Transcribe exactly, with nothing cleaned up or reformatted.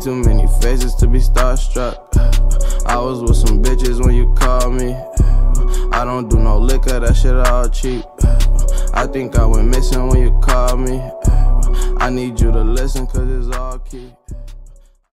seen too many faces to be starstruck. I was with some bitches when you called me. I don't do no liquor, that shit all cheap. I think I went missing when you called me. I need you to listen, cause it's all key.